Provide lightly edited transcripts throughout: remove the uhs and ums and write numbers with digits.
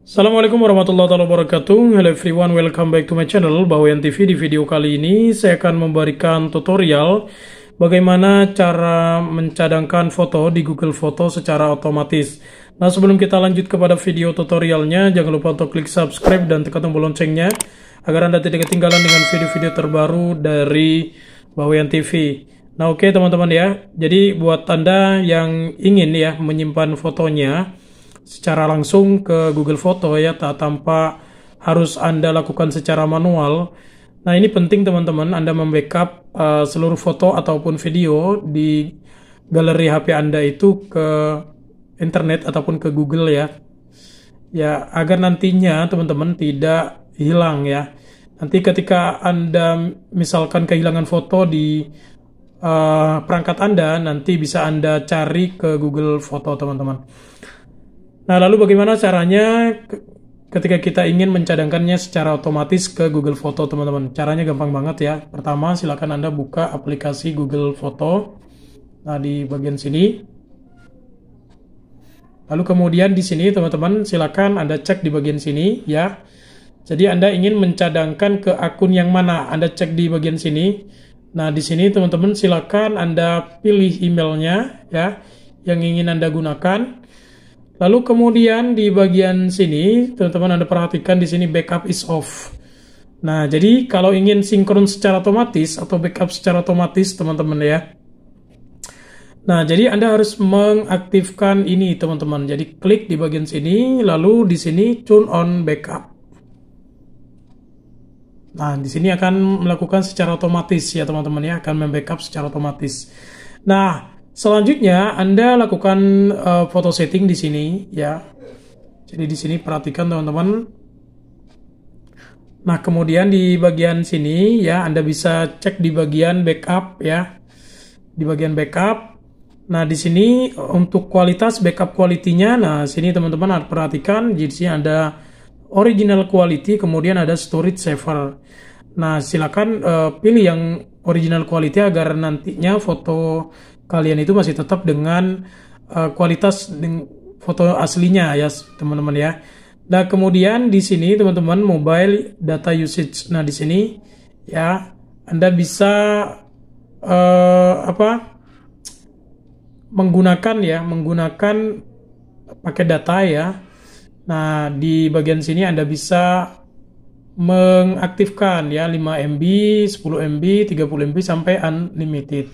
Assalamualaikum warahmatullahi wabarakatuh. Hello everyone, welcome back to my channel Bawean TV. Di video kali ini saya akan memberikan tutorial bagaimana cara mencadangkan foto di Google Foto secara otomatis. Nah, sebelum kita lanjut kepada video tutorialnya, jangan lupa untuk klik subscribe dan tekan tombol loncengnya agar Anda tidak ketinggalan dengan video-video terbaru dari Bawean TV. Nah, oke teman-teman ya. Jadi buat Anda yang ingin ya menyimpan fotonya secara langsung ke Google Foto ya, tak tampak harus Anda lakukan secara manual. Nah, ini penting teman-teman, Anda membackup seluruh foto ataupun video di galeri HP Anda itu ke internet ataupun ke Google ya. Ya, agar nantinya teman-teman tidak hilang ya. Nanti ketika Anda misalkan kehilangan foto di perangkat Anda, nanti bisa Anda cari ke Google Foto teman-teman. Nah, lalu bagaimana caranya ketika kita ingin mencadangkannya secara otomatis ke Google Foto, teman-teman? Caranya gampang banget ya. Pertama, silakan Anda buka aplikasi Google Foto. Nah, di bagian sini. Lalu kemudian di sini, teman-teman, silakan Anda cek di bagian sini ya. Jadi Anda ingin mencadangkan ke akun yang mana? Anda cek di bagian sini. Nah, di sini teman-teman silakan Anda pilih emailnya ya yang ingin Anda gunakan. Lalu kemudian di bagian sini, teman-teman Anda perhatikan di sini backup is off. Nah, jadi kalau ingin sinkron secara otomatis atau backup secara otomatis, teman-teman ya. Nah, jadi Anda harus mengaktifkan ini, teman-teman. Jadi klik di bagian sini, lalu di sini turn on backup. Nah, di sini akan melakukan secara otomatis ya, teman-teman ya, akan membackup secara otomatis. Nah, selanjutnya Anda lakukan foto setting di sini ya. Jadi di sini perhatikan teman-teman. Nah, kemudian di bagian sini ya Anda bisa cek di bagian backup ya. Di bagian backup. Nah, di sini untuk kualitas backup quality-nya, nah sini teman-teman perhatikan di sini ada original quality, kemudian ada storage saver. Nah, silakan pilih yang original quality agar nantinya foto kalian itu masih tetap dengan kualitas foto aslinya ya teman-teman ya. Nah, kemudian di sini teman-teman mobile data usage. Nah, di sini ya Anda bisa menggunakan pakai data ya. Nah, di bagian sini Anda bisa mengaktifkan ya 5 MB, 10 MB, 30 MB sampai unlimited.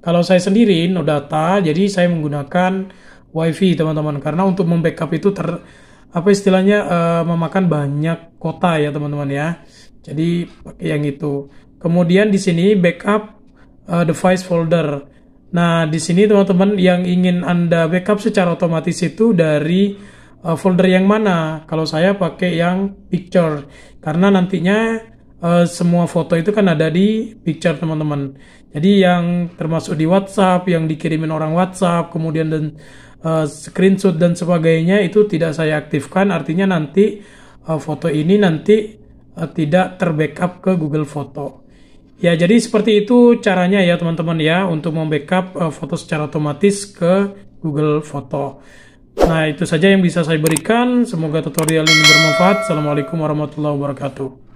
Kalau saya sendiri no data, jadi saya menggunakan WiFi teman-teman, karena untuk membackup itu memakan banyak kota ya teman-teman ya. Jadi pakai yang itu. Kemudian di sini backup device folder. Nah, di sini teman-teman yang ingin Anda backup secara otomatis itu dari folder yang mana? Kalau saya pakai yang picture, karena nantinya semua foto itu kan ada di picture teman-teman. Jadi yang termasuk di WhatsApp, yang dikirimin orang WhatsApp, kemudian dan screenshot dan sebagainya itu tidak saya aktifkan. Artinya nanti foto ini nanti tidak terbackup ke Google Foto. Ya, jadi seperti itu caranya ya teman-teman ya untuk membackup foto secara otomatis ke Google Foto. Nah, itu saja yang bisa saya berikan. Semoga tutorial ini bermanfaat. Assalamualaikum warahmatullahi wabarakatuh.